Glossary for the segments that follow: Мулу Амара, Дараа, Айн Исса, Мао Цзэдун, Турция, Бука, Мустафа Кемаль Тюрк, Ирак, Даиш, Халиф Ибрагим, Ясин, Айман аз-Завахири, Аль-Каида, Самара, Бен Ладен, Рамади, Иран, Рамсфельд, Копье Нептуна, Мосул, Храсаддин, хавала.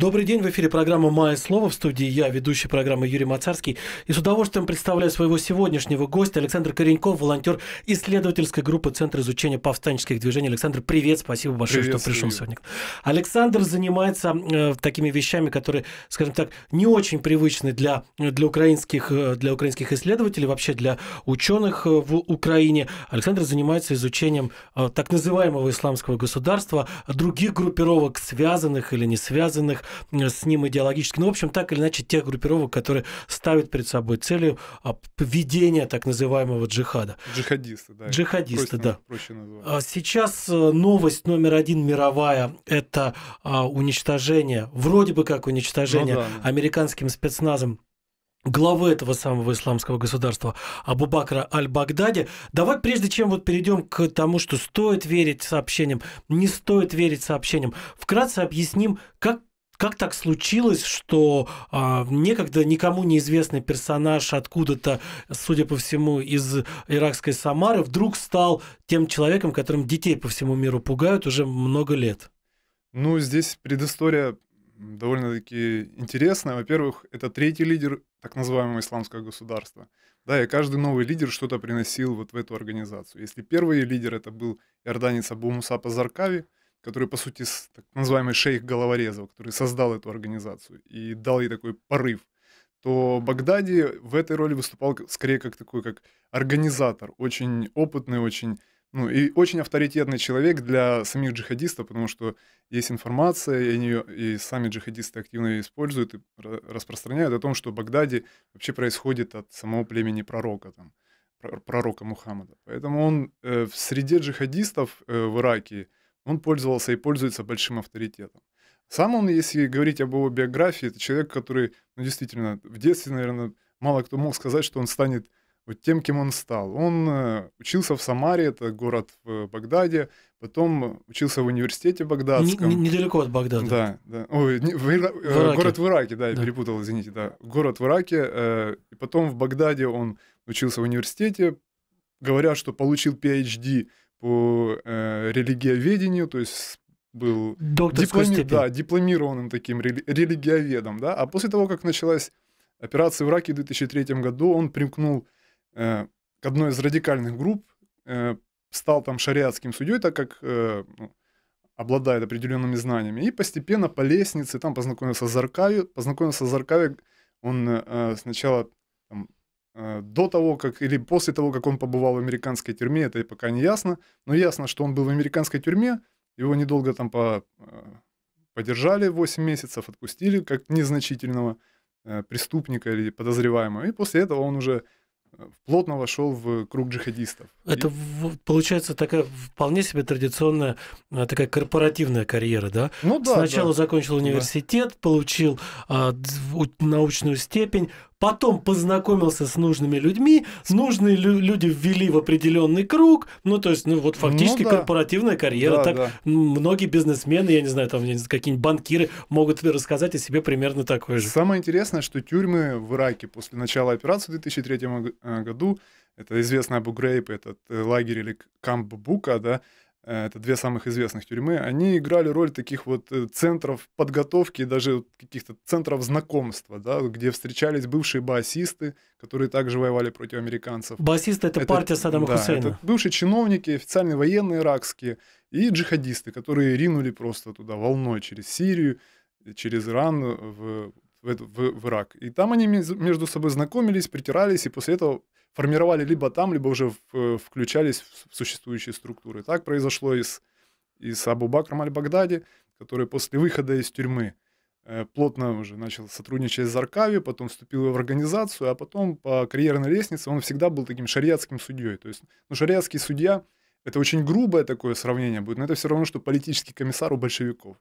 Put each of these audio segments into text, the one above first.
Добрый день, в эфире программа «Махе слово», в студии я, ведущий программы Юрий Мацарский. И с удовольствием представляю своего сегодняшнего гостя Александр Кореньков, волонтер исследовательской группы Центра изучения повстанческих движений. Александр, привет, спасибо большое, что пришел сегодня. Александр занимается такими вещами, которые, скажем так, не очень привычны для украинских исследователей, вообще для ученых в Украине. Александр занимается изучением так называемого исламского государства, других группировок, связанных или не связанных с ним идеологически. Ну, в общем, так или иначе, тех группировок, которые ставят перед собой целью поведения так называемого джихада. Джихадисты, да. Джихадисты, да. Проще назвать. Сейчас новость номер один мировая – это уничтожение, вроде бы как уничтожение американским спецназом главы этого самого исламского государства Абу Бакра аль-Багдади. Давай, прежде чем вот перейдем к тому, что стоит верить сообщениям, не стоит верить сообщениям, вкратце объясним, как так случилось, что некогда никому неизвестный персонаж откуда-то, судя по всему, из иракской Самары, вдруг стал тем человеком, которым детей по всему миру пугают уже много лет. Ну, здесь предыстория довольно-таки интересная. Во-первых, это третий лидер так называемого исламского государства. Да, и каждый новый лидер что-то приносил вот в эту организацию. Если первый лидер это был иорданец Абу Мусаб аз-Заркави, который, по сути, так называемый шейх головорезов, который создал эту организацию и дал ей такой порыв, то Багдади в этой роли выступал скорее как такой, как организатор, очень опытный, очень... Ну, и очень авторитетный человек для самих джихадистов, потому что есть информация, и сами джихадисты активно ее используют и распространяют о том, что Багдади вообще происходит от самого племени пророка, там, пророка Мухаммеда. Поэтому он в среде джихадистов в Ираке, он пользовался и пользуется большим авторитетом. Сам он, если говорить об его биографии, это человек, который, ну, действительно, в детстве, наверное, мало кто мог сказать, что он станет вот тем, кем он стал. Он учился в Самаре, это город в Багдаде, потом учился в университете багдадском. Недалеко от Багдада. Да, да. Ой, город в Ираке, да, я перепутал, извините, да. Город в Ираке, и потом в Багдаде он учился в университете, говорят, что получил PhD по религиоведению, то есть был дипломированным таким религиоведом, да, а после того, как началась операция в Ираке в 2003 году, он примкнул к одной из радикальных групп, стал там шариатским судьей, так как обладает определенными знаниями, и постепенно по лестнице там познакомился с Заркави. Познакомился с Заркави он сначала там, до того, как или после того, как он побывал в американской тюрьме, это пока не ясно, но ясно, что он был в американской тюрьме, его недолго там подержали 8 месяцев, отпустили как незначительного преступника или подозреваемого, и после этого он уже плотно вошел в круг джихадистов. Это получается такая вполне себе традиционная такая корпоративная карьера, да? Ну да. Сначала закончил университет, получил научную степень, потом познакомился с нужными людьми, нужные люди ввели в определенный круг, ну то есть, ну вот фактически корпоративная карьера. Многие бизнесмены, я не знаю, там какие-нибудь банкиры могут рассказать о себе примерно такое же. Самое интересное, что тюрьмы в Ираке после начала операции в 2003 году, это известный Абу-Грейб, этот лагерь или камп Бука, да, это две самых известных тюрьмы, они играли роль таких вот центров подготовки, даже каких-то центров знакомства, да, где встречались бывшие баасисты, которые также воевали против американцев. Баасисты — это партия Саддама Хусейна. Это бывшие чиновники, официальные военные иракские, и джихадисты, которые ринули просто туда волной через Сирию, через Иран, в Ирак. И там они между собой знакомились, притирались, и после этого формировали либо там, либо уже включались в существующие структуры. Так произошло и с Абу Бакром аль-Багдади, который после выхода из тюрьмы плотно уже начал сотрудничать с Заркави, потом вступил в организацию, а потом по карьерной лестнице он всегда был таким шариатским судьей. То есть, ну, шариатский судья – это очень грубое такое сравнение будет, но это все равно, что политический комиссар у большевиков.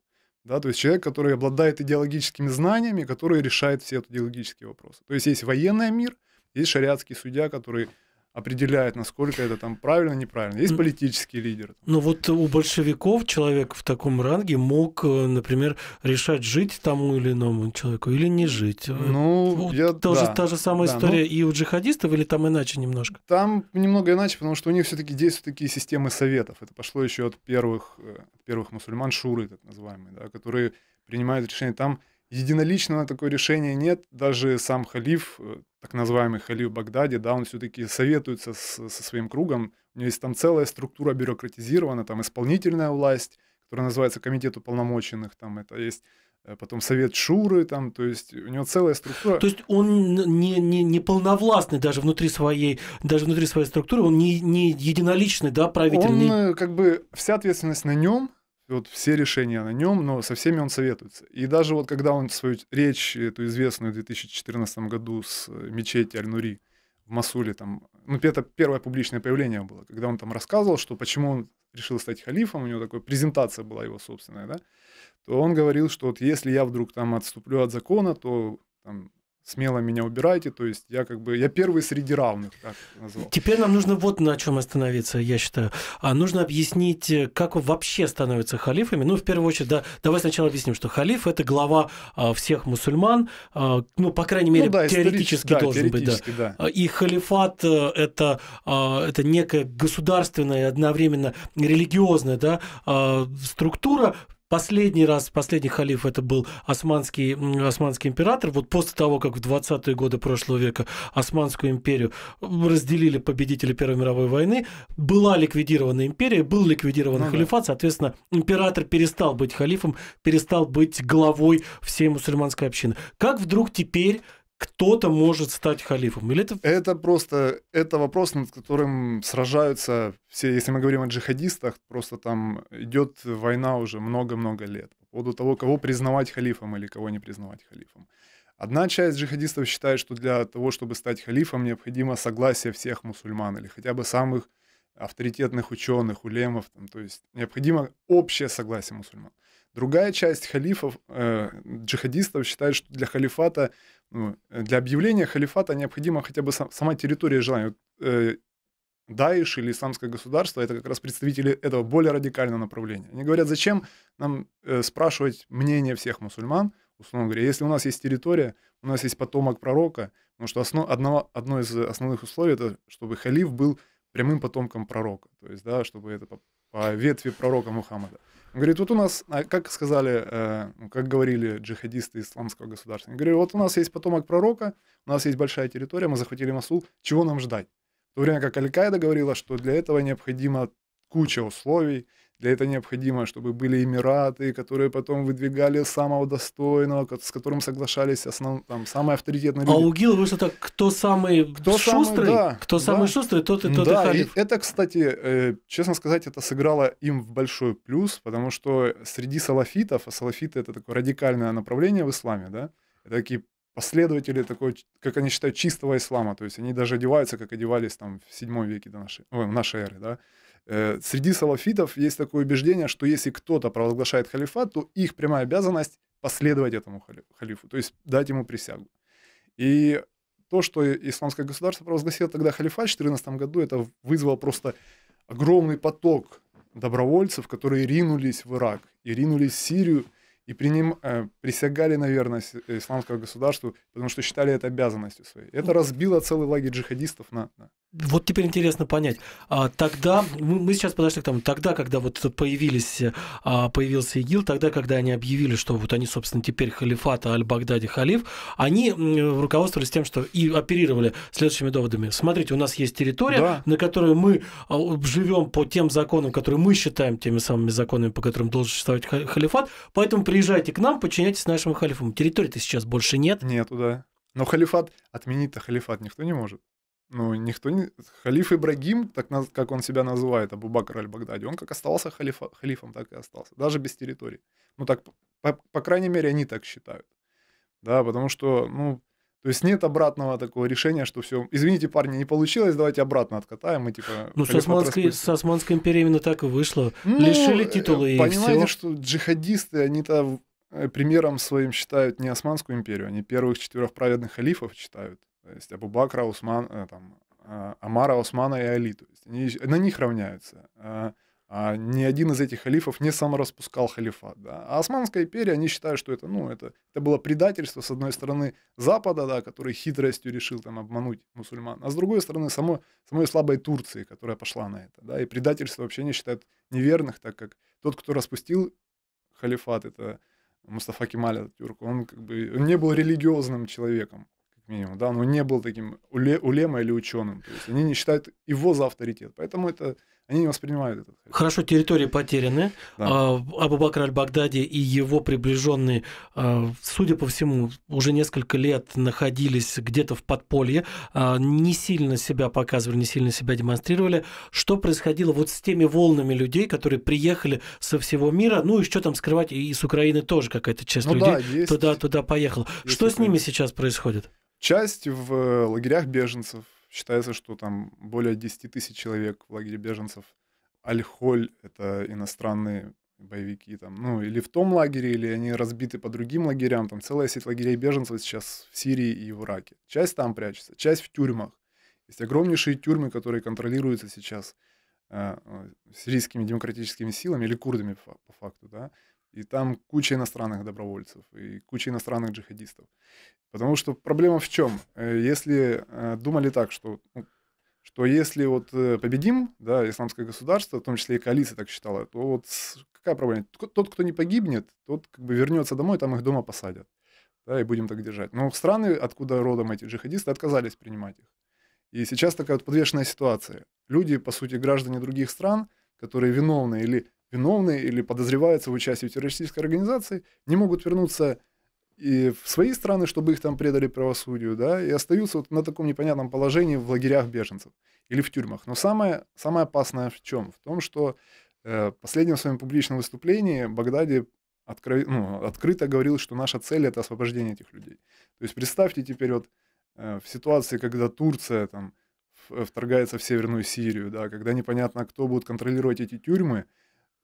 Да, то есть человек, который обладает идеологическими знаниями, который решает все идеологические вопросы. То есть есть военный мир, есть шариатский судья, который определяет, насколько это там правильно, неправильно. Есть политический лидер. Но вот у большевиков человек в таком ранге мог, например, решать жить тому или иному человеку или не жить. Ну, вот та же самая история и у джихадистов, или там иначе немножко? Там немного иначе, потому что у них все-таки действуют такие системы советов. Это пошло еще от первых мусульман, шуры так называемые, да, которые принимают решения. Там единоличного такое решение нет. Даже сам халиф, так называемый халиф Багдади, да, он все-таки советуется со своим кругом. У него есть там целая структура бюрократизирована, там исполнительная власть, которая называется комитет уполномоченных, там это есть... Потом совет Шуры, там, то есть у него целая структура. То есть он не полновластный даже внутри своей структуры, он не единоличный, да, правительный. Он как бы вся ответственность на нем, вот все решения на нем, но со всеми он советуется. И даже вот когда он свою речь, эту известную в 2014 году с мечети Аль-Нури в Мосуле, там, ну, это первое публичное появление было, когда он там рассказывал, что почему он решил стать халифом, у него такая презентация была его собственная, да, то он говорил, что вот если я вдруг там отступлю от закона, то там, смело меня убирайте, то есть я как бы, я первый среди равных, так назвал. Теперь нам нужно вот на чем остановиться, я считаю. Нужно объяснить, как вообще становятся халифами. Ну, в первую очередь, да, давай сначала объясним, что халиф – это глава всех мусульман, ну, по крайней мере, ну, да, теоретически должен быть. Да. И халифат – это некая государственная, одновременно религиозная, да, структура. Последний раз, последний халиф это был османский император. Вот после того, как в 20-е годы прошлого века Османскую империю разделили победители Первой мировой войны, была ликвидирована империя, был ликвидирован халифат, соответственно, император перестал быть халифом, перестал быть главой всей мусульманской общины. Как вдруг теперь кто-то может стать халифом? Или это просто это вопрос, над которым сражаются все, если мы говорим о джихадистах, просто там идет война уже много-много лет по поводу того, кого признавать халифом или кого не признавать халифом. Одна часть джихадистов считает, что для того, чтобы стать халифом, необходимо согласие всех мусульман или хотя бы самых авторитетных ученых, улемов, там, то есть необходимо общее согласие мусульман. Другая часть халифов, джихадистов считает, что для халифата, ну, для объявления халифата необходима хотя бы сама территория желания. Даиш или исламское государство — это как раз представители этого более радикального направления. Они говорят, зачем нам спрашивать мнение всех мусульман, условно говоря, если у нас есть территория, у нас есть потомок пророка, потому что одно из основных условий — это чтобы халиф был прямым потомком пророка, то есть, да, чтобы это по ветви пророка Мухаммеда. Он говорит, вот у нас, как сказали, как говорили джихадисты исламского государства, они говорили, вот у нас есть потомок пророка, у нас есть большая территория, мы захватили Мосул, чего нам ждать? В то время как Аль-Каида говорила, что для этого необходима куча условий, для этого необходимо, чтобы были эмираты, которые потом выдвигали самого достойного, с которым соглашались там, самые авторитетные люди. А у ИГИЛ вышло так, кто самый шустрый, тот и тот, да, и халиф. И это, кстати, честно сказать, это сыграло им в большой плюс, потому что среди салафитов, а салафиты — это такое радикальное направление в исламе, да, это такие последователи такой, как они считают, чистого ислама, то есть они даже одеваются, как одевались там в 7 веке до нашей эры, да. Среди салафитов есть такое убеждение, что если кто-то провозглашает халифат, то их прямая обязанность последовать этому халифу, то есть дать ему присягу. И то, что исламское государство провозгласило тогда халифат в 2014 году, это вызвало просто огромный поток добровольцев, которые ринулись в Ирак и ринулись в Сирию, и при ним присягали на верность исламскому государству, потому что считали это обязанностью своей. Это разбило целый лагерь джихадистов на. Вот теперь интересно понять. Тогда, мы сейчас подошли к тому, тогда, когда вот появился ИГИЛ, тогда, когда они объявили, что вот они, собственно, теперь халифат, Аль-Багдади халиф, они руководствовались тем, что и оперировали следующими доводами. Смотрите, у нас есть территория, да, на которой мы живем по тем законам, которые мы считаем теми самыми законами, по которым должен существовать халифат, поэтому приезжайте к нам, подчиняйтесь нашему халифу. Территории-то сейчас больше нет. Нету, да. Но халифат, отменить-то халифат никто не может. Ну, никто не... Халиф Ибрагим, так как он себя называет, Абу Бакр аль-Багдади, он как остался халифом, так и остался. Даже без территории. Ну, так, по крайней мере, они так считают. Да, потому что, ну, то есть нет обратного такого решения, что все, извините, парни, не получилось, давайте обратно откатаем и типа... Ну, с Османской империей именно так и вышло. Ну, лишили титула и понимаете, всего, что джихадисты, они-то примером своим считают не Османскую империю, они первых 4 праведных халифов считают. То есть Абу Бакра, Амара, Усмана и Али. То есть они на них равняются. А ни один из этих халифов не самораспускал халифат. Да. А Османская империя, они считают, что это, ну, это было предательство, с одной стороны, Запада, да, который хитростью решил там обмануть мусульман, а с другой стороны, самой слабой Турции, которая пошла на это. Да. И предательство вообще не считают неверных, так как тот, кто распустил халифат, это Мустафа Кемаля Тюрка, он как бы он не был религиозным человеком, как минимум, да, он не был таким улемой или ученым. То есть они не считают его за авторитет, поэтому это они не воспринимают это. Хорошо, территории потеряны. Да. Абу Бакр аль-Багдади и его приближенные, судя по всему, уже несколько лет находились где-то в подполье, не сильно себя показывали, не сильно себя демонстрировали. Что происходило вот с теми волнами людей, которые приехали со всего мира? Ну и что там скрывать, и с Украины тоже какая-то часть людей туда-туда поехала. Что с ними сейчас происходит? Часть в лагерях беженцев. Считается, что там более 10 тысяч человек в лагере беженцев. Аль-Холь — это иностранные боевики. Там, ну, или в том лагере, или они разбиты по другим лагерям. Там целая сеть лагерей беженцев сейчас в Сирии и в Ираке. Часть там прячется, часть в тюрьмах. Есть огромнейшие тюрьмы, которые контролируются сейчас сирийскими демократическими силами или курдами по факту, да. И там куча иностранных добровольцев и куча иностранных джихадистов. Потому что проблема в чем? Если думали так, что если вот победим, да, исламское государство, в том числе и коалиция так считала, то вот какая проблема? Тот, кто не погибнет, тот как бы вернется домой, там их дома посадят. Да, и будем так держать. Но страны, откуда родом эти джихадисты, отказались принимать их. И сейчас такая вот подвешенная ситуация. Люди, по сути, граждане других стран, которые виновные или подозреваются в участии в террористической организации, не могут вернуться и в свои страны, чтобы их там предали правосудию, да, и остаются вот на таком непонятном положении в лагерях беженцев или в тюрьмах. Но самое опасное в чем? В том, что в последнем своем публичном выступлении Багдади открыто говорил, что наша цель – это освобождение этих людей. То есть представьте теперь вот в ситуации, когда Турция там вторгается в Северную Сирию, да, когда непонятно, кто будет контролировать эти тюрьмы,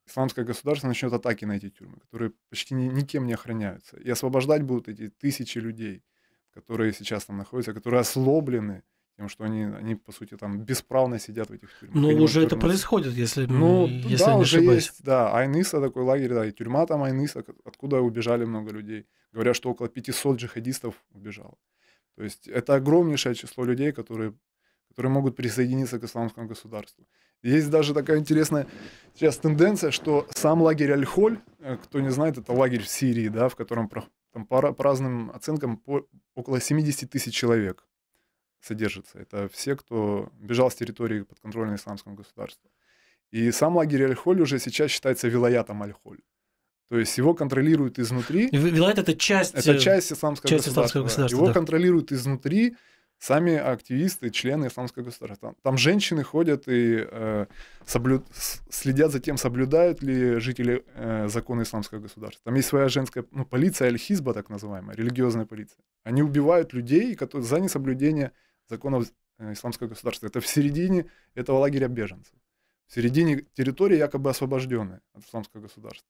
исламское государство начнет атаки на эти тюрьмы, которые почти никем не охраняются. И освобождать будут эти тысячи людей, которые сейчас там находятся, которые ослаблены тем, что они по сути, там бесправно сидят в этих тюрьмах. Ну, уже это происходит, если, если да, не уже ошибаюсь. Есть, да, Айн Исса такой лагерь, да, и тюрьма там Айн Исса, откуда убежали много людей. Говорят, что около 500 джихадистов убежало. То есть это огромнейшее число людей, которые могут присоединиться к исламскому государству. Есть даже такая интересная сейчас тенденция, что сам лагерь Аль-Холь, кто не знает, это лагерь в Сирии, да, в котором там, по разным оценкам около 70 тысяч человек содержится. Это все, кто бежал с территории подконтрольной исламскому государству. И сам лагерь Аль-Холь уже сейчас считается Вилаятом Аль-Холь. То есть его контролируют изнутри. Вилаят — это часть исламского государства. Его контролируют изнутри сами активисты, члены исламского государства. Там женщины ходят и следят за тем, соблюдают ли жители законы исламского государства. Там есть своя женская полиция аль-хизба, так называемая, религиозная полиция. Они убивают людей за несоблюдение законов исламского государства. Это в середине этого лагеря беженцев. В середине территории, якобы освобожденной от исламского государства.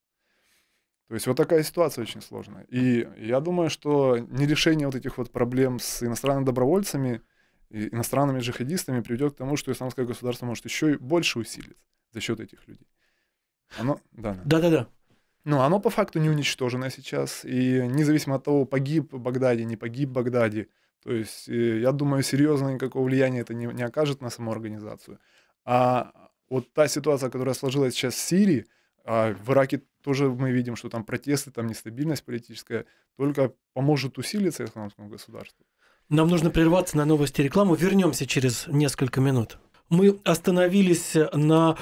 То есть вот такая ситуация очень сложная. И я думаю, что нерешение вот этих вот проблем с иностранными добровольцами и иностранными джихадистами приведет к тому, что исламское государство может еще и больше усилиться за счет этих людей. Да. Но оно по факту не уничтожено сейчас. И независимо от того, погиб Багдади, не погиб Багдади, то есть я думаю, серьезно никакого влияния это не окажет на саму организацию. А вот та ситуация, которая сложилась сейчас в Сирии, в Ираке тоже мы видим, что там протесты, там нестабильность политическая, только поможет усилиться исламскому государству. Нам нужно прерваться на новости и рекламу. Вернемся через несколько минут. Мы остановились на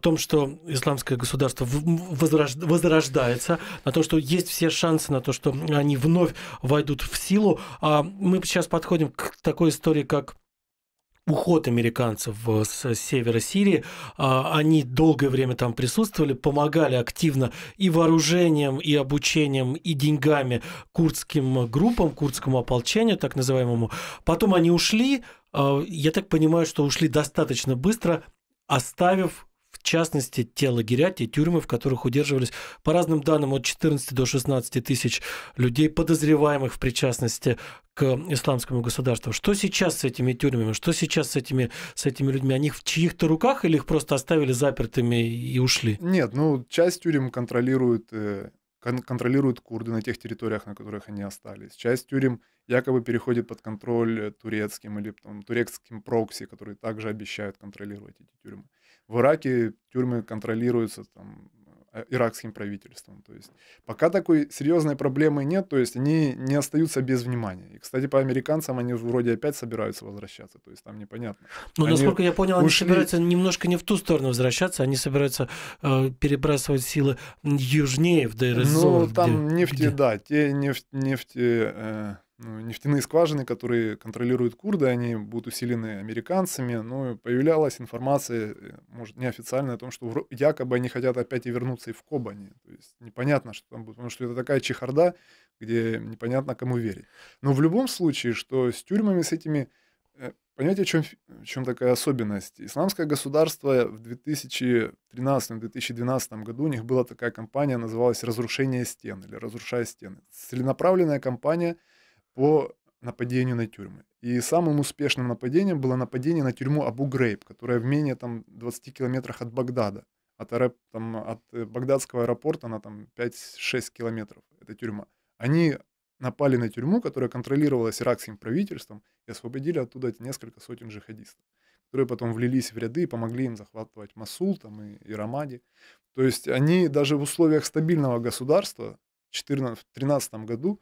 том, что исламское государство возрождается, на то, что есть все шансы на то, что они вновь войдут в силу. Мы сейчас подходим к такой истории, как уход американцев с севера Сирии. Они долгое время там присутствовали, помогали активно и вооружением, и обучением, и деньгами курдским группам, курдскому ополчению, так называемому. Потом они ушли, я так понимаю, что ушли достаточно быстро, оставив, в частности, те лагеря, те тюрьмы, в которых удерживались, по разным данным, от 14 до 16 тысяч людей, подозреваемых в причастности к исламскому государству. Что сейчас с этими тюрьмами? Что сейчас с этими людьми? Они в чьих-то руках или их просто оставили запертыми и ушли? Нет, часть тюрем контролируют курды на тех территориях, на которых они остались. Часть тюрем якобы переходит под контроль турецким или турецким прокси, которые также обещают контролировать эти тюрьмы. В Ираке тюрьмы контролируются иракским правительством. То есть пока такой серьезной проблемы нет, то есть они не остаются без внимания. И, кстати, по американцам они вроде опять собираются возвращаться, то есть там непонятно. Ну, насколько я понял, они собираются немножко не в ту сторону возвращаться, они собираются перебрасывать силы южнее в Дейр-эз-Зор. Ну, там нефтяные скважины, которые контролируют курды, они будут усилены американцами. Но появлялась информация, может, неофициальная, о том, что якобы они хотят опять и вернуться и в Кобани. То есть непонятно, что там будет, потому что это такая чехарда, где непонятно, кому верить. Но в любом случае, что с тюрьмами, с этими... Понимаете, в чем такая особенность? Исламское государство в 2013-2012 году, у них была такая кампания, называлась «Разрушение стен» или «Разрушая стены». Целенаправленная кампания по нападению на тюрьмы. И самым успешным нападением было нападение на тюрьму Абу-Грейб, которая в менее там 20 километрах от Багдада. От багдадского аэропорта она там 5-6 километров, эта тюрьма. Они напали на тюрьму, которая контролировалась иракским правительством, и освободили оттуда несколько сотен джихадистов, которые потом влились в ряды и помогли им захватывать Мосул там, и Рамади. То есть они даже в условиях стабильного государства в 2013 году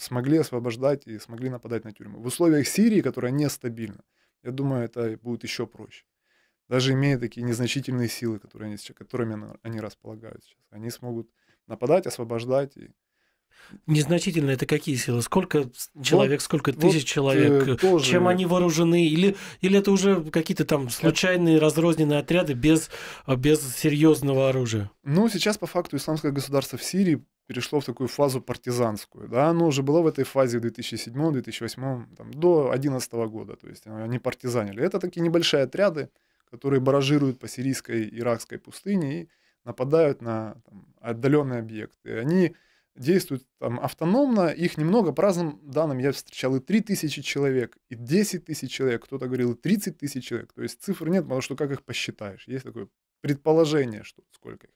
смогли освобождать и смогли нападать на тюрьмы. В условиях Сирии, которая нестабильна, я думаю, это будет еще проще. Даже имея такие незначительные силы, которыми они располагают сейчас, они смогут нападать, освобождать. Незначительно это какие силы? Сколько человек, сколько тысяч человек? Тоже... Чем они вооружены? Или это уже какие-то там случайные разрозненные отряды без серьезного оружия? Ну, сейчас по факту исламское государство в Сирии перешло в такую фазу партизанскую. Да? Оно уже было в этой фазе в 2007-2008, там, до 2011 года. То есть они партизанили. Это такие небольшие отряды, которые баражируют по сирийской иракской пустыне и нападают на отдаленные объекты. Они действуют там автономно, их немного, по разным данным я встречал и 3000 человек, и 10 тысяч человек, кто-то говорил и 30 тысяч человек, то есть цифр нет, потому что как их посчитаешь, есть такое предположение, что сколько их.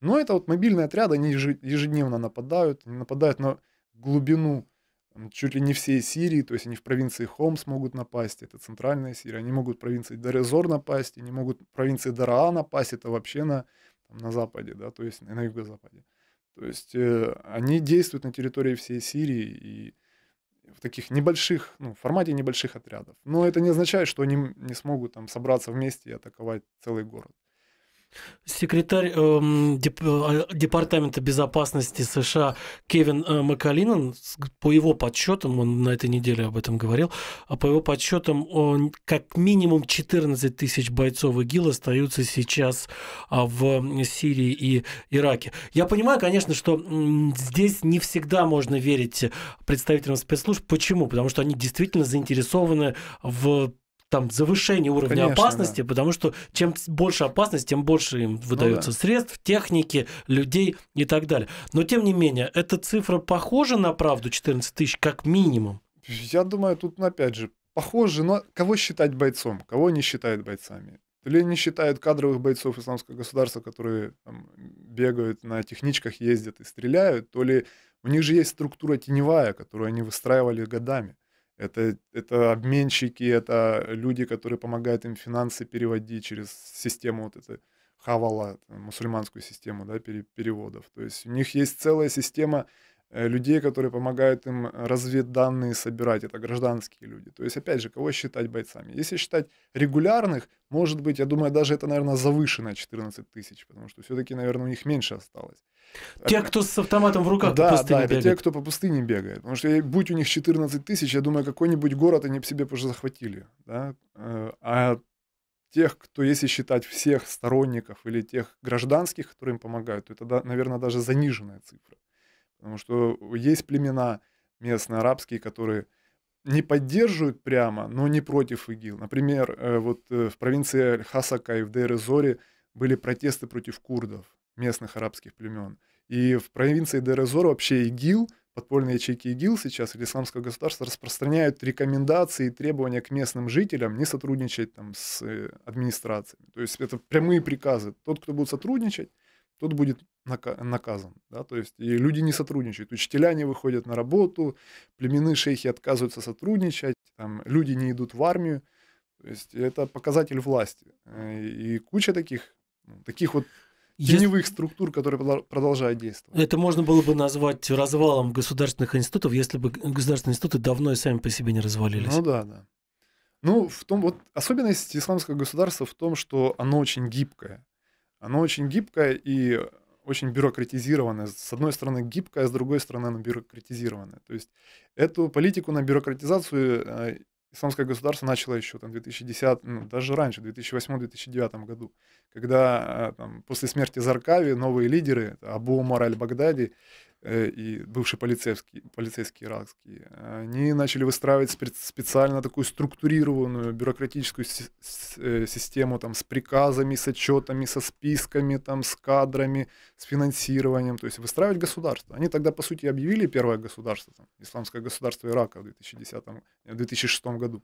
Но это вот мобильные отряды, они ежедневно нападают на глубину там, чуть ли не всей Сирии, то есть они в провинции Хомс могут напасть, это центральная Сирия, они могут в провинции Дейр-эз-Зор напасть, они могут в провинции Дараа напасть, это вообще на западе, да, то есть на юго-западе. То есть они действуют на территории всей Сирии и в таких небольших, в формате небольших отрядов. Но это не означает, что они не смогут там собраться вместе и атаковать целый город. Секретарь Департамента безопасности США Кевин Маккалинан, по его подсчетам, он на этой неделе об этом говорил, по его подсчетам как минимум 14 тысяч бойцов ИГИЛ остаются сейчас в Сирии и Ираке. Я понимаю, конечно, что здесь не всегда можно верить представителям спецслужб. Почему? Потому что они действительно заинтересованы в завышение уровня опасности, да. Потому что чем больше опасность, тем больше им выдается средств, техники, людей и так далее. Но тем не менее, эта цифра похожа на правду, 14 тысяч как минимум? Я думаю, тут опять же похоже, но кого считать бойцом, кого не считают бойцами. Или не считают кадровых бойцов исламского государства, которые там, бегают на техничках, ездят и стреляют, то ли у них же есть структура теневая, которую они выстраивали годами. Это обменщики, это люди, которые помогают им финансы переводить через систему вот эту хавала, мусульманскую систему, да, переводов. То есть у них есть целая система людей, которые помогают им разведданные собирать. Это гражданские люди. То есть, опять же, кого считать бойцами? Если считать регулярных, может быть, я думаю, даже это, наверное, завышено 14 тысяч, потому что все-таки, наверное, у них меньше осталось. Те, кто с автоматом в руках по пустыне бегает. Это те, кто по пустыне бегает. Потому что будь у них 14 тысяч, я думаю, какой-нибудь город они бы себе уже захватили. Да? А тех, кто, если считать всех сторонников или тех гражданских, которые им помогают, то это, наверное, даже заниженная цифра. Потому что есть племена местные, арабские, которые не поддерживают прямо, но не против ИГИЛ. Например, вот в провинции Аль-Хасака и в Дейр-эз-Зоре были протесты против курдов, местных арабских племен. И в провинции Дейр-эз-Зор вообще ИГИЛ, подпольные ячейки ИГИЛ сейчас или исламского государства распространяют рекомендации и требования к местным жителям не сотрудничать там, с администрациями. То есть это прямые приказы. Тот, кто будет сотрудничать, тот будет наказан. Да? То есть и люди не сотрудничают. Учителя не выходят на работу, племенные шейхи отказываются сотрудничать, там, люди не идут в армию. То есть это показатель власти. И куча таких вот теневых структур, которые продолжают действовать. Это можно было бы назвать развалом государственных институтов, если бы государственные институты давно и сами по себе не развалились. Ну да, да. Ну, в том, вот, особенность исламского государства в том, что оно очень гибкое. Оно очень гибкое и очень бюрократизированное. С одной стороны гибкое, а с другой стороны оно бюрократизированное. То есть эту политику на бюрократизацию исламское государство начало еще там, 2010, ну, даже раньше, в 2008-2009 году, когда там, после смерти Заркави новые лидеры, Абу Бакр аль-Багдади и бывший полицейский иракский, они начали выстраивать специально такую структурированную бюрократическую систему там, с приказами, с отчетами, со списками, там, с кадрами, с финансированием, то есть выстраивать государство. Они тогда, по сути, объявили первое государство, там, исламское государство Ирака в 2006 году.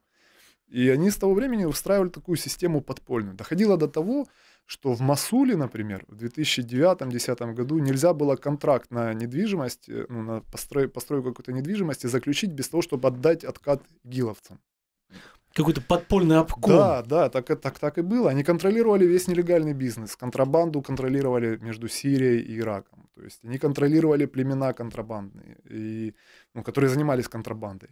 И они с того времени выстраивали такую систему подпольную. Доходило до того, что в Мосуле, например, в 2009-2010 году нельзя было контракт на недвижимость, ну, на постройку какой-то недвижимости заключить без того, чтобы отдать откат игиловцам. Какой-то подпольный обком. Да, да, так и было. Они контролировали весь нелегальный бизнес, контрабанду контролировали между Сирией и Ираком. То есть они контролировали племена контрабандные, и, ну, которые занимались контрабандой.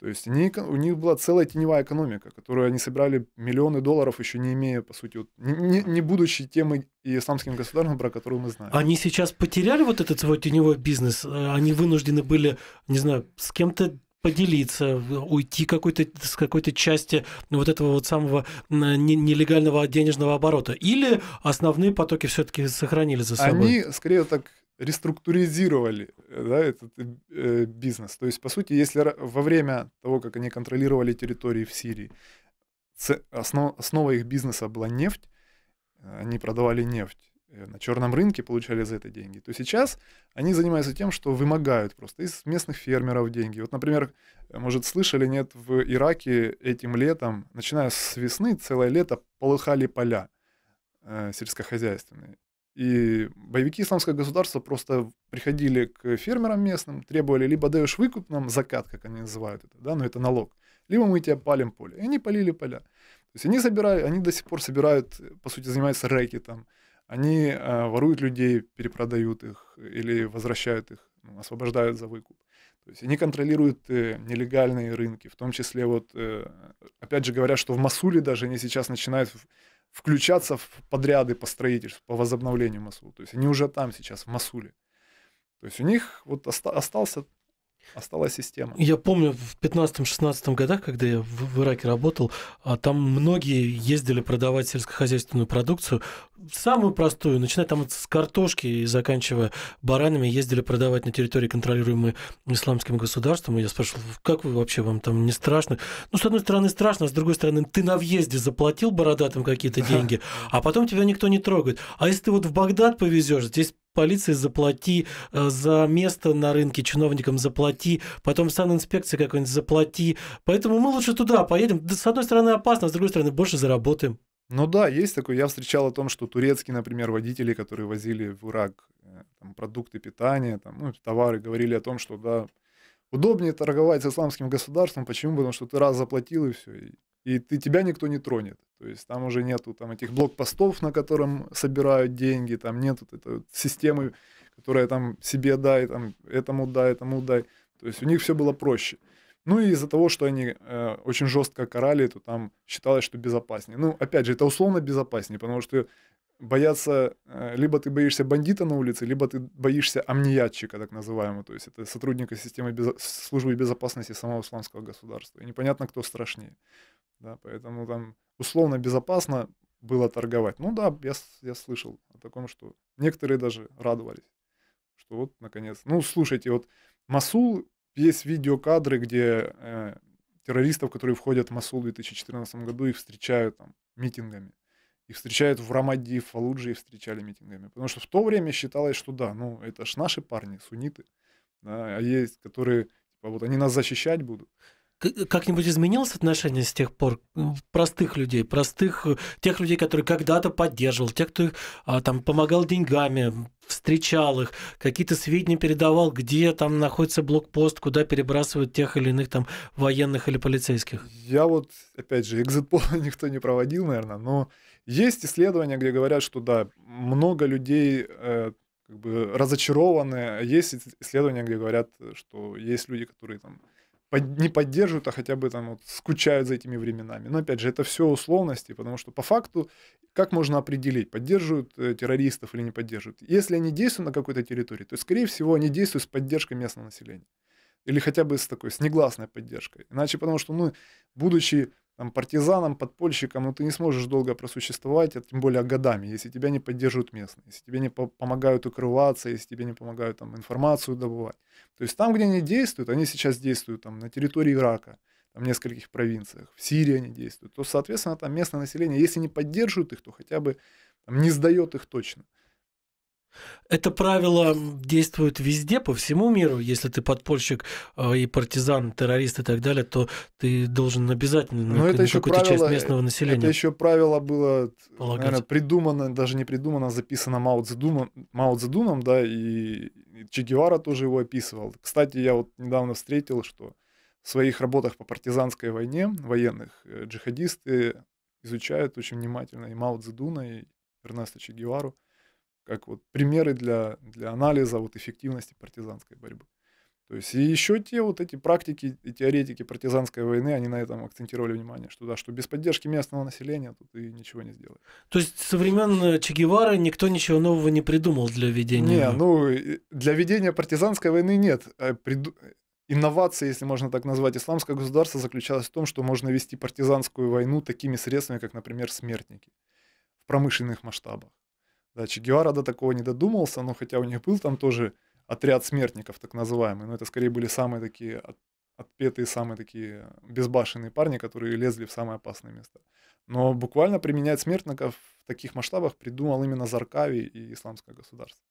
То есть у них была целая теневая экономика, которую они собирали миллионы долларов, еще не имея, по сути, вот, не будучи тем исламским государством, про которую мы знаем. Они сейчас потеряли вот этот свой теневой бизнес? Они вынуждены были, не знаю, с кем-то поделиться, уйти с какой-то части вот этого вот самого нелегального денежного оборота? Или основные потоки все-таки сохранили за собой? Они, скорее так, реструктуризировали, да, этот бизнес. То есть, по сути, если во время того, как они контролировали территории в Сирии, основа их бизнеса была нефть, они продавали нефть на черном рынке, получали за это деньги, то сейчас они занимаются тем, что вымогают просто из местных фермеров деньги. Вот, например, может, слышали, нет, в Ираке этим летом, начиная с весны, целое лето полыхали поля сельскохозяйственные. И боевики исламского государства просто приходили к фермерам местным, требовали либо даешь выкуп нам, закат, как они называют это, да, но это налог, либо мы тебя палим поле. И они полили поля. То есть они собирают, они до сих пор собирают, по сути, занимаются рэкетом, они воруют людей, перепродают их или возвращают их, ну, освобождают за выкуп. То есть они контролируют нелегальные рынки, в том числе, вот, опять же, говорят, что в Мосуле даже они сейчас начинают включаться в подряды по строительству, по возобновлению Мосула. То есть они уже там сейчас, в Мосуле. То есть у них вот осталась система. Я помню, в 15-16 годах, когда я в Ираке работал, там многие ездили продавать сельскохозяйственную продукцию, самую простую, начиная там с картошки и заканчивая баранами, ездили продавать на территории, контролируемой исламским государством. И я спрашивал, как вы вообще, вам там не страшно? Ну, с одной стороны, страшно, а с другой стороны, ты на въезде заплатил бородатым какие-то деньги, а потом тебя никто не трогает. А если ты вот в Багдад повезешь, здесь полиции заплати, за место на рынке чиновникам заплати, потом санинспекции какой-нибудь заплати. Поэтому мы лучше туда поедем. Да, с одной стороны, опасно, а с другой стороны, больше заработаем. Ну да, есть такое. Я встречал о том, что турецкие, например, водители, которые возили в Ирак там, продукты питания, там, ну, товары, говорили о том, что да, удобнее торговать с исламским государством. Почему? Потому что ты раз заплатил, и все. И тебя никто не тронет. То есть там уже нету там, этих блокпостов, на котором собирают деньги, там нет вот этой вот системы, которая там себе дай, там, этому дай. То есть у них все было проще. Ну и из-за того, что они очень жестко карали, то там считалось, что безопаснее. Ну, опять же, это условно безопаснее, потому что боятся, либо ты боишься бандита на улице, либо ты боишься амниятчика, так называемого, то есть это сотрудника системы службы безопасности самого исламского государства. И непонятно, кто страшнее. Да, поэтому там условно безопасно было торговать. Ну да, я слышал о таком, что некоторые даже радовались, что вот наконец. Ну слушайте, вот Мосул, есть видеокадры, где террористов, которые входят в Мосул в 2014 году, их встречают там митингами. Их встречают в Рамади, в Фалудже, их встречали митингами. Потому что в то время считалось, что да, ну это ж наши парни, сунниты, да, а есть, которые, типа, вот они нас защищать будут. Как-нибудь изменилось отношение с тех пор простых людей, тех людей, которые когда-то поддерживал, тех, кто их там помогал деньгами, встречал их, какие-то сведения передавал, где там находится блокпост, куда перебрасывают тех или иных там военных или полицейских? Я вот, опять же, экзит-пола никто не проводил, наверное, но Есть исследования, где говорят, что да, много людей как бы разочарованы. Есть исследования, где говорят, что есть люди, которые там не поддерживают, а хотя бы там вот скучают за этими временами. Но опять же, это все условности, потому что по факту как можно определить, поддерживают террористов или не поддерживают? Если они действуют на какой-то территории, то, скорее всего, они действуют с поддержкой местного населения. Или хотя бы с такой, с негласной поддержкой. Иначе потому что, ну, будучи там партизаном, подпольщиком, ну, ты не сможешь долго просуществовать, а тем более годами, если тебя не поддерживают местные, если тебе не помогают укрываться, если тебе не помогают там информацию добывать. То есть там, где они действуют, они сейчас действуют там на территории Ирака, там, в нескольких провинциях, в Сирии они действуют, то, соответственно, там местное население, если не поддерживают их, то хотя бы там не сдает их точно. Это правило действует везде, по всему миру. Если ты подпольщик и партизан, террорист и так далее, то ты должен обязательно на какую-то часть местного населения. Это еще правило было, наверное, придумано, даже не придумано, записано Мао Цзэдуном, да, и Че Гевара тоже его описывал. Кстати, я вот недавно встретил, что в своих работах по партизанской войне военных джихадисты изучают очень внимательно и Мао Цзэдуна, и Эрнесто Че Гевару, как вот примеры для анализа вот эффективности партизанской борьбы. То есть и еще те вот эти практики и теоретики партизанской войны, они на этом акцентировали внимание, что да, что без поддержки местного населения тут и ничего не сделаешь. То есть со времен Че Гевары никто ничего нового не придумал для ведения? Не, ну для ведения партизанской войны нет. Инновация, если можно так назвать, исламское государство заключалась в том, что можно вести партизанскую войну такими средствами, как, например, смертники в промышленных масштабах. Да, Че Гевара до такого не додумался, но хотя у них был там тоже отряд смертников, так называемый, но это скорее были самые такие отпетые, самые такие безбашенные парни, которые лезли в самые опасные места. Но буквально применять смертников в таких масштабах придумал именно Заркави и исламское государство.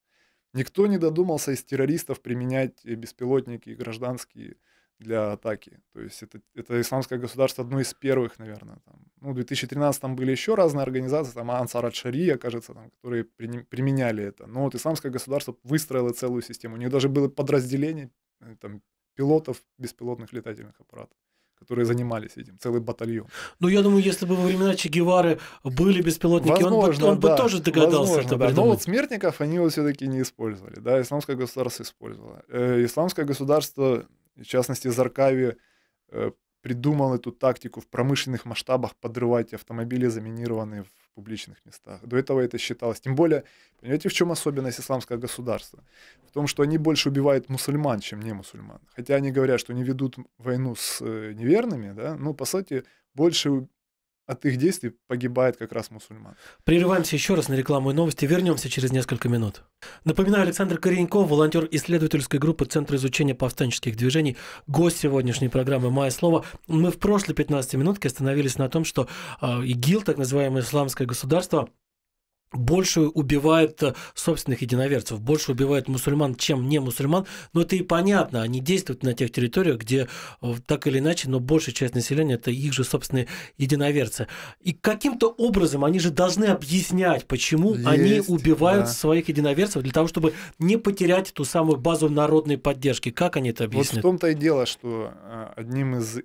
Никто не додумался из террористов применять беспилотники гражданские для атаки. То есть это исламское государство одно из первых, наверное. Там. Ну, в 2013 там были еще разные организации, там Ансар аль-Шария, кажется, там, которые применяли это. Но вот исламское государство выстроило целую систему. У них даже было подразделение там, пилотов беспилотных летательных аппаратов, которые занимались этим, целый батальон. Ну, я думаю, если бы во времена Че Гевары были беспилотники, возможно, он бы тоже догадался. Возможно, да. Но вот смертников они вот все-таки не использовали. Да, исламское государство использовало. Исламское государство... В частности, Заркави придумал эту тактику в промышленных масштабах подрывать автомобили, заминированные в публичных местах. До этого это считалось. Тем более, понимаете, в чем особенность исламского государства? В том, что они больше убивают мусульман, чем не мусульман. Хотя они говорят, что не ведут войну с неверными, да? Но, по сути, больше от их действий погибает как раз мусульман. Прерываемся еще раз на рекламу и новости. Вернемся через несколько минут. Напоминаю, Александр Кореньков, волонтер исследовательской группы Центра изучения повстанческих движений, гость сегодняшней программы «Махе слово». Мы в прошлой 15 минутке остановились на том, что ИГИЛ, так называемое исламское государство, больше убивает собственных единоверцев, больше убивает мусульман, чем не мусульман. Но это и понятно, они действуют на тех территориях, где так или иначе, но большая часть населения – это их же собственные единоверцы. И каким-то образом они же должны объяснять, почему они убивают своих единоверцев, для того, чтобы не потерять ту самую базу народной поддержки. Как они это объясняют? Вот в том-то и дело, что одним из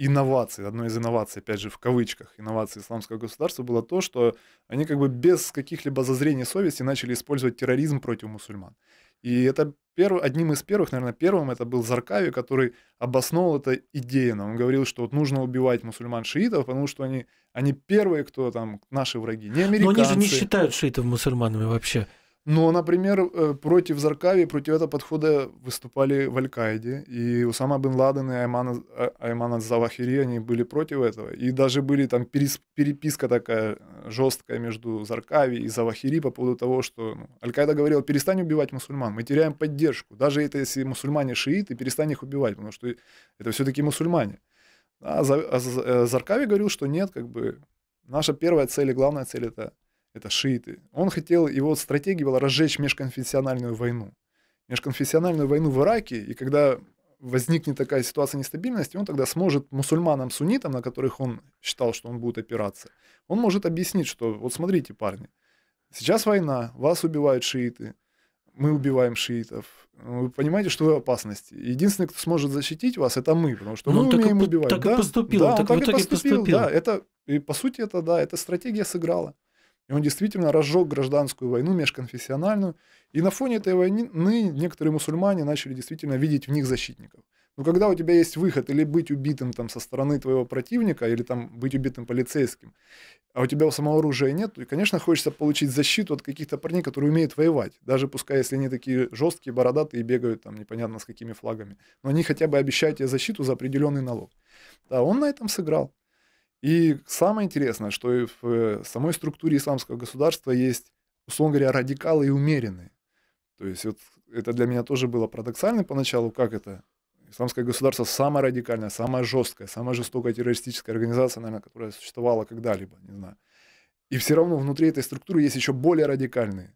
инноваций, одной из инноваций, опять же, в кавычках, инноваций исламского государства было то, что они как бы без каких-либо зазрений совести начали использовать терроризм против мусульман. И это одним из первых, наверное, первым это был Заркави, который обосновал это идейно. Он говорил, что вот нужно убивать мусульман-шиитов, потому что они первые, кто там, наши враги, не американцы. Но они же не считают шиитов мусульманами вообще. Но, например, против Заркави, против этого подхода выступали в Аль-Каиде. И Усама бен Ладен и Айман аз-Завахири, они были против этого. И даже были там переписка такая жесткая между Заркави и Завахири по поводу того, что Аль-Каида говорила, перестань убивать мусульман, мы теряем поддержку. Даже это если мусульмане шииты, перестань их убивать, потому что это все-таки мусульмане. А Заркави говорил, что нет, как бы наша первая цель и главная цель это шииты. Он хотел, его стратегия была разжечь межконфессиональную войну. Межконфессиональную войну в Ираке, и когда возникнет такая ситуация нестабильности, он тогда сможет мусульманам-суннитам, на которых он считал, что он будет опираться, он может объяснить, что вот смотрите, парни, сейчас война, вас убивают шииты, мы убиваем шиитов. Вы понимаете, что вы в опасности. Единственный, кто сможет защитить вас, это мы, потому что мы умеем убивать. Так и поступил. Да, он так и поступил. Да, это, и по сути, это, да, эта стратегия сыграла. И он действительно разжег гражданскую войну, межконфессиональную. И на фоне этой войны некоторые мусульмане начали действительно видеть в них защитников. Но когда у тебя есть выход или быть убитым там, со стороны твоего противника, или там, быть убитым полицейским, а у тебя у самого оружия нет, и, конечно, хочется получить защиту от каких-то парней, которые умеют воевать, даже пускай, если они такие жесткие, бородатые, бегают там непонятно с какими флагами, но они хотя бы обещают тебе защиту за определенный налог. Да, он на этом сыграл. И самое интересное, что и в самой структуре исламского государства есть, условно говоря, радикалы и умеренные. То есть вот это для меня тоже было парадоксально поначалу, как это? Исламское государство самая радикальная, самая жесткая, самая жестокая террористическая организация, наверное, которая существовала когда-либо, не знаю. И все равно внутри этой структуры есть еще более радикальные.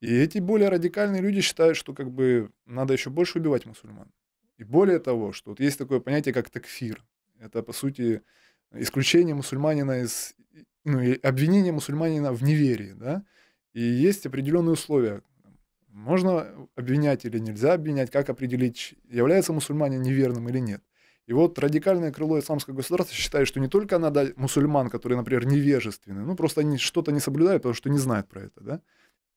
И эти более радикальные люди считают, что как бы надо еще больше убивать мусульман. И более того, что вот есть такое понятие, как такфир. Это, по сути, исключение мусульманина из... Ну, обвинение мусульманина в неверии, да? И есть определенные условия. Можно обвинять или нельзя обвинять, как определить, является мусульманин неверным или нет. И вот радикальное крыло исламского государства считает, что не только надо мусульман, которые, например, невежественны, ну просто они что-то не соблюдают, потому что не знают про это, да?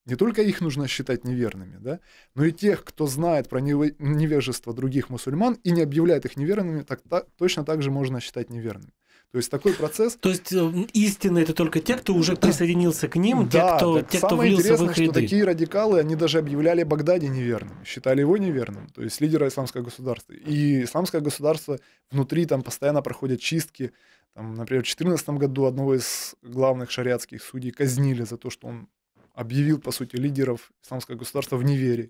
Не только их нужно считать неверными, да? Но и тех, кто знает про невежество других мусульман и не объявляет их неверными, точно так же можно считать неверными. То есть такой процесс... То есть истинные это только те, кто уже присоединился к ним, да, те, кто влился в их ряды. Что такие радикалы, они даже объявляли Багдади неверным, считали его неверным, то есть лидера исламского государства. И исламское государство внутри там постоянно проходят чистки. Там, например, в 2014 году одного из главных шариатских судей казнили за то, что он объявил, по сути, лидеров исламского государства в неверии.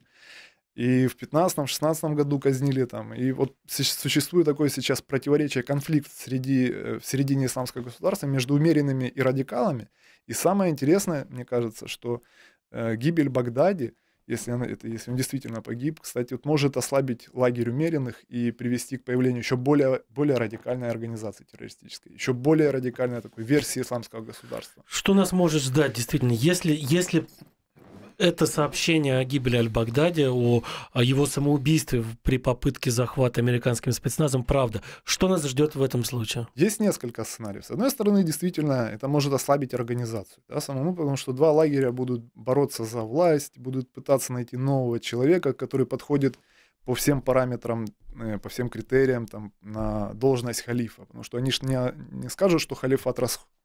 И в 2015-2016 году казнили там. И вот существует такое сейчас противоречие, конфликт в середине исламского государства между умеренными и радикалами. И самое интересное, мне кажется, что гибель Багдади, если он действительно погиб, кстати, вот может ослабить лагерь умеренных и привести к появлению еще более радикальной организации террористической, еще более радикальной такой версии исламского государства. Что нас может ждать действительно, если это сообщение о гибели Аль-Багдади, о его самоубийстве при попытке захвата американским спецназом, правда? Что нас ждет в этом случае? Есть несколько сценариев. С одной стороны, действительно, это может ослабить организацию, да, самому, потому что два лагеря будут бороться за власть, будут пытаться найти нового человека, который подходит по всем параметрам, по всем критериям там, на должность халифа. Потому что они же не скажут, что халифат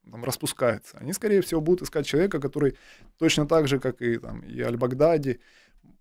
распускается. Они, скорее всего, будут искать человека, который точно так же, как и Аль-Багдади,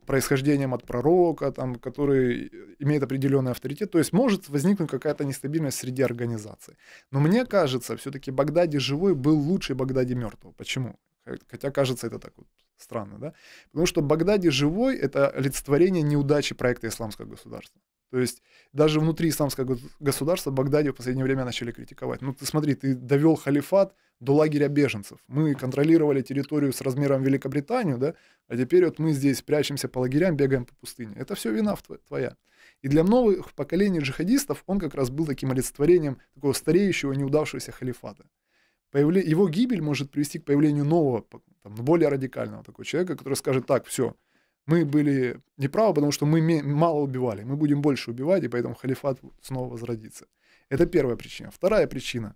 происхождением от пророка, там, который имеет определенный авторитет. То есть может возникнуть какая-то нестабильность среди организации. Но мне кажется, все-таки Багдади живой был лучше Багдади мертвого. Почему? Хотя кажется это так вот странно, да? Потому что Багдади живой — это олицетворение неудачи проекта исламского государства. То есть даже внутри исламского государства Багдади в последнее время начали критиковать. Ну ты смотри, ты довел халифат до лагеря беженцев. Мы контролировали территорию с размером Великобританию, да? А теперь вот мы здесь прячемся по лагерям, бегаем по пустыне. Это все вина твоя. И для новых поколений джихадистов он как раз был таким олицетворением такого стареющего, неудавшегося халифата. Его гибель может привести к появлению нового, там, более радикального такого человека, который скажет: так, все, мы были неправы, потому что мы мало убивали, мы будем больше убивать, и поэтому халифат снова возродится. Это первая причина. Вторая причина.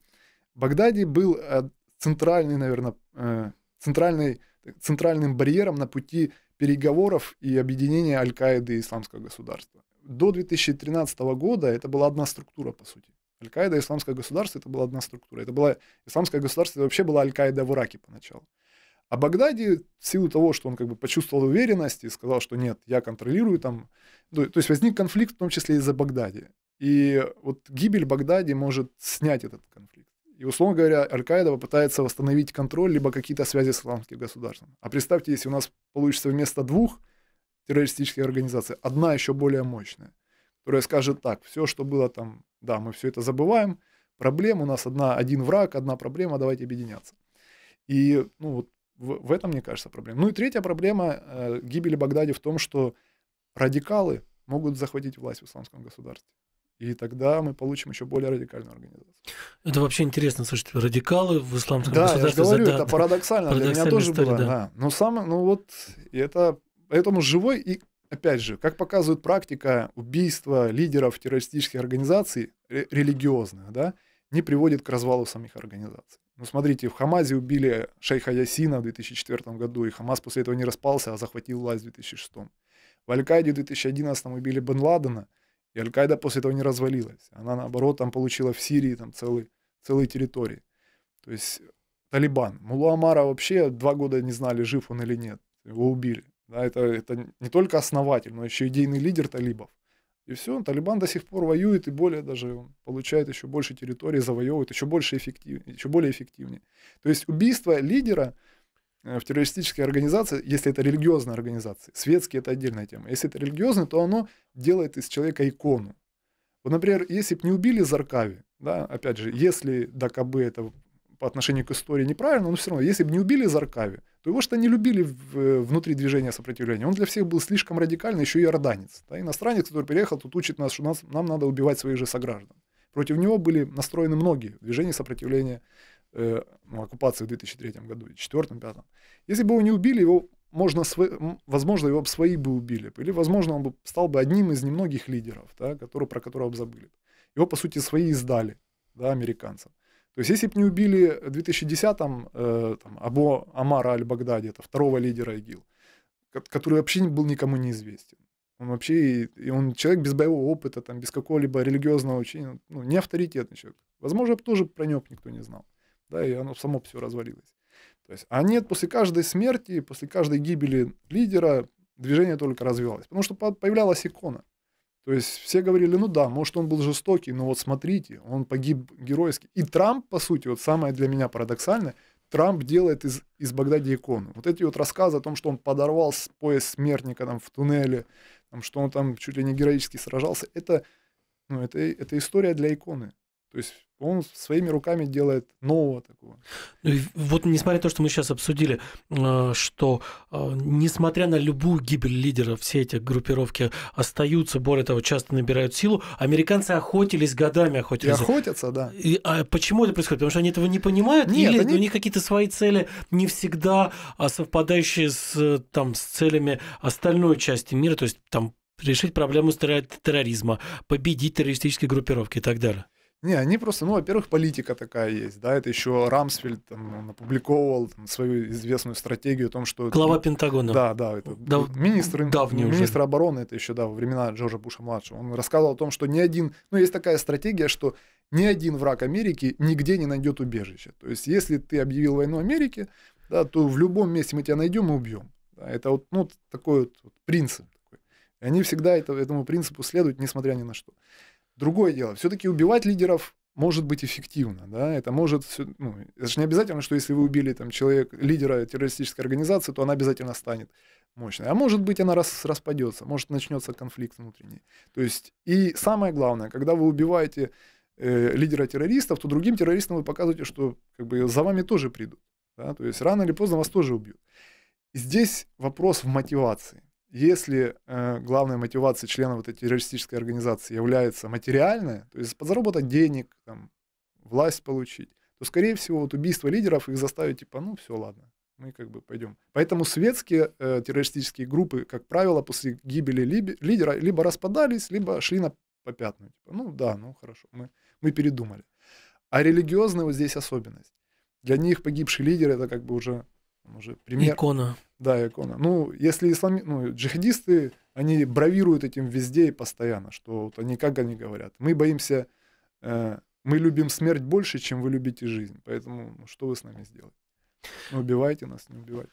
Багдади был центральным барьером на пути переговоров и объединения Аль-Каиды и исламского государства. До 2013 года это была одна структура, по сути. Аль-Каида и исламское государство — это была одна структура. Это было исламское государство, это вообще была Аль-Каида в Ираке поначалу. А Багдади, в силу того, что он как бы почувствовал уверенность и сказал, что нет, я контролирую там... То есть возник конфликт, в том числе из-за Багдади. И вот гибель Багдади может снять этот конфликт. И, условно говоря, Аль-Каида попытается восстановить контроль либо какие-то связи с исламским государством. А представьте, если у нас получится вместо двух террористических организаций одна еще более мощная, которая скажет: так, все, что было там, да, мы все это забываем, проблем, у нас один враг, одна проблема, давайте объединяться. И ну, вот в этом, мне кажется, проблема. Ну и третья проблема гибели Багдади в том, что радикалы могут захватить власть в исламском государстве. И тогда мы получим еще более радикальную организацию. Это вообще интересно, слушайте, радикалы в исламском государстве. Да, я говорю, это парадоксально, для меня тоже было. Да. Но вот это Поэтому живой и, опять же, как показывает практика, убийства лидеров террористических организаций, религиозных, да, не приводит к развалу самих организаций. Ну, смотрите, в Хамасе убили шейха Ясина в 2004 году, и Хамас после этого не распался, а захватил власть в 2006. В Аль-Каиде в 2011 убили Бен Ладена, и Аль-Каида после этого не развалилась. Она, наоборот, там получила в Сирии там, целые территории. То есть Талибан. Мулу Амара вообще 2 года не знали, жив он или нет. Его убили. Да, это не только основатель, но еще идейный лидер талибов. И все, Талибан до сих пор воюет, и более даже он получает еще больше территории, завоевывает, еще более эффективнее. То есть убийство лидера в террористической организации, если это религиозная организация, светские — это отдельная тема, если это религиозная, то оно делает из человека икону. Вот, например, если бы не убили Заркави, да, опять же, если ДКБ это по отношению к истории неправильно, но все равно, если бы не убили Заркави, то его что не любили внутри движения сопротивления. Он для всех был слишком радикальный, еще и иорданец. Да, иностранец, который приехал, тут учит нас, что нам надо убивать своих же сограждан. Против него были настроены многие в движении сопротивления оккупации в 2003 году, 2004, 2005. Если бы его не убили, его можно, возможно, его бы свои бы убили. Или, возможно, он бы стал бы одним из немногих лидеров, да, про которого бы забыли. Его, по сути, свои издали, да, американцам. То есть, если бы не убили в 2010-м Абу Амара аль-Багдади, это второго лидера ИГИЛ, который вообще был никому не известен. Он вообще он человек без боевого опыта, там, без какого-либо религиозного учения, ну, не авторитетный человек. Возможно, тоже про него никто не знал. Да, и оно само все развалилось. То есть, а нет, после каждой смерти, после каждой гибели лидера движение только развивалось. Потому что появлялась икона. То есть все говорили, ну да, может он был жестокий, но вот смотрите, он погиб геройски. И Трамп, по сути, вот самое для меня парадоксальное, Трамп делает из Багдада икону. Вот эти вот рассказы о том, что он подорвал пояс смертника там, в туннеле, там, что он там чуть ли не героически сражался, это история для иконы. То есть он своими руками делает нового такого. Вот несмотря на то, что мы сейчас обсудили, что несмотря на любую гибель лидеров, все эти группировки остаются, более того, часто набирают силу, американцы охотились, годами охотились. И охотятся, да. А почему это происходит? Потому что они этого не понимают? Нет, или у них какие-то свои цели не всегда совпадающие с целями остальной части мира, то есть там, решить проблему терроризма, победить террористические группировки и так далее? Не, они просто, ну, во-первых, политика такая есть, да, это еще Рамсфельд там, опубликовал там, свою известную стратегию о том, что... Глава Пентагона. Да, это министр обороны, это еще, да, во времена Джорджа Буша-младшего, он рассказывал о том, что ни один, ну, есть такая стратегия, что ни один враг Америки нигде не найдет убежище, то есть, если ты объявил войну Америке, да, то в любом месте мы тебя найдем и убьем, да, это вот, ну, такой вот принцип, и они всегда этому принципу следуют, несмотря ни на что. Другое дело, все-таки убивать лидеров может быть эффективно, да, это может, ну, это же не обязательно, что если вы убили там лидера террористической организации, то она обязательно станет мощной, а может быть она распадется, может начнется конфликт внутренний, то есть, и самое главное, когда вы убиваете лидера террористов, то другим террористам вы показываете, что как бы за вами тоже придут, да? То есть рано или поздно вас тоже убьют. Здесь вопрос в мотивации. Если главной мотивацией членов этой террористической организации является материальная, то есть подзаработать денег, там, власть получить, то, скорее всего, вот убийство лидеров их заставит, типа, ну все, ладно, мы как бы пойдем. Поэтому светские террористические группы, как правило, после гибели лидера либо распадались, либо шли по пятну. Типа, ну да, ну хорошо, мы передумали. А религиозная вот здесь особенность. Для них погибший лидер — это как бы уже пример. Икона. Да, икона. Ну, если джихадисты, они бравируют этим везде и постоянно, что вот они, как они говорят, мы боимся, мы любим смерть больше, чем вы любите жизнь, поэтому что вы с нами сделаете? Ну, убивайте нас, не убивайте.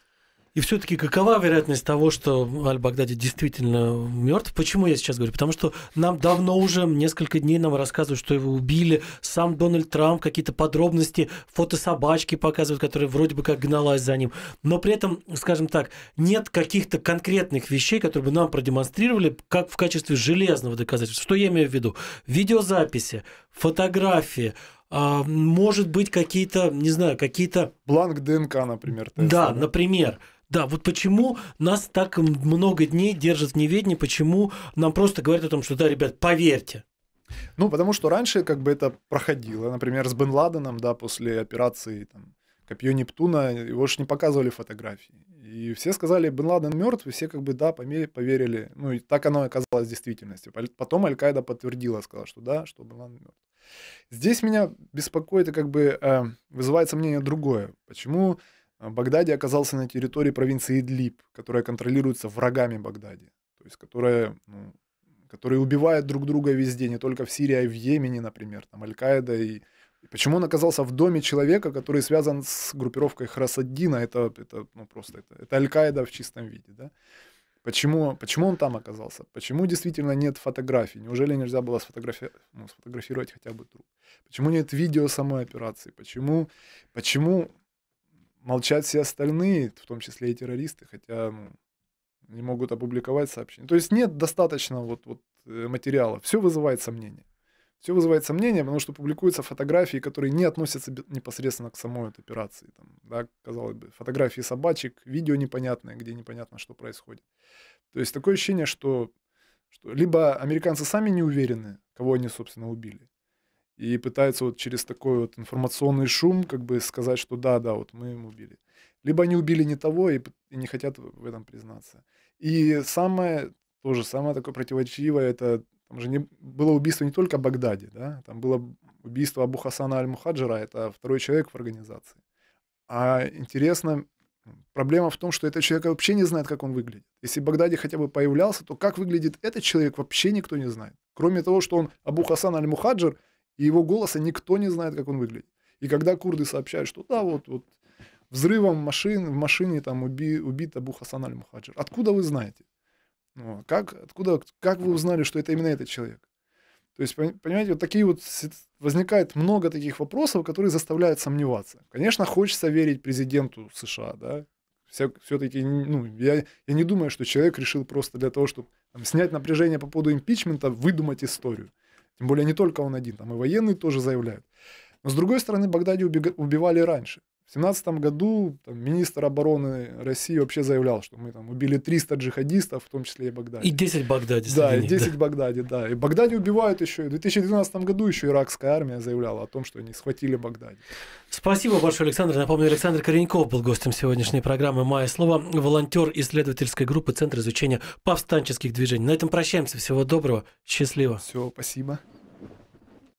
И все-таки какова вероятность того, что Аль-Багдади действительно мертв? Почему я сейчас говорю? Потому что нам давно уже, несколько дней нам рассказывают, что его убили. Сам Дональд Трамп, какие-то подробности, фото собачки показывают, которая вроде бы как гналась за ним. Но при этом, скажем так, нет каких-то конкретных вещей, которые бы нам продемонстрировали, как в качестве железного доказательства. Что я имею в виду? Видеозаписи, фотографии. Может быть, какие-то, не знаю, какие-то... Бланк ДНК, например. Да, например. Да, вот почему нас так много дней держат в неведении, почему нам просто говорят о том, что да, ребят, поверьте. Ну, потому что раньше как бы это проходило, например, с Бен Ладеном, да, после операции там, «Копье Нептуна», его же не показывали фотографии. И все сказали, Бен Ладен мертв, и все как бы да, поверили. Ну и так оно и оказалось действительностью. Потом Аль-Каида подтвердила, сказала, что да, что Бен Ладен мертв. Здесь меня беспокоит и как бы вызывает сомнение другое. Почему Багдади оказался на территории провинции Идлиб, которая контролируется врагами Багдади, то есть которые убивают друг друга везде, не только в Сирии, а и в Йемене, например, там Аль-Каида. И почему он оказался в доме человека, который связан с группировкой Храсаддина? Это Аль-Каида в чистом виде, да? Почему он там оказался? Почему действительно нет фотографий? Неужели нельзя было сфотографировать хотя бы труп? Почему нет видео самой операции? Почему молчат все остальные, в том числе и террористы, хотя не могут опубликовать сообщения? То есть нет достаточно материала. Все вызывает сомнения. Все вызывает сомнения, потому что публикуются фотографии, которые не относятся непосредственно к самой этой операции. Там, да, казалось бы, фотографии собачек, видео непонятное, где непонятно, что происходит. То есть такое ощущение, что либо американцы сами не уверены, кого они, собственно, убили, и пытаются через такой информационный шум как бы сказать, что да, мы им убили. Либо они убили не того и не хотят в этом признаться. И самое такое противоречивое, это там же было убийство не только в Багдаде, да? Там было убийство Абу-Хасана аль-Мухаджира, это второй человек в организации. А интересно, проблема в том, что этот человек вообще не знает, как он выглядит. Если в Багдаде хотя бы появлялся, то как выглядит этот человек, вообще никто не знает. Кроме того, что он Абу-Хасан аль-Мухаджир, и его голоса никто не знает, как он выглядит. И когда курды сообщают, что да, взрывом в машине там убит Абу-Хасан аль-Мухаджир, откуда вы знаете? Как вы узнали, что это именно этот человек? То есть, понимаете, возникает много таких вопросов, которые заставляют сомневаться. Конечно, хочется верить президенту США, да? Все-таки, я не думаю, что человек решил просто для того, чтобы снять напряжение по поводу импичмента, выдумать историю. Тем более, не только он один, там и военные тоже заявляют. Но, с другой стороны, Багдади убивали раньше. В 2017 году министр обороны России вообще заявлял, что мы убили 300 джихадистов, в том числе и Багдади. И 10 Багдади. Да, и 10 Багдади, да. И Багдади убивают еще. В 2012 году еще иракская армия заявляла о том, что они схватили Багдади. Спасибо большое, Александр. Напомню, Александр Кореньков был гостем сегодняшней программы «Мое слово», волонтер исследовательской группы Центра изучения повстанческих движений. На этом прощаемся. Всего доброго. Счастливо. Все, спасибо.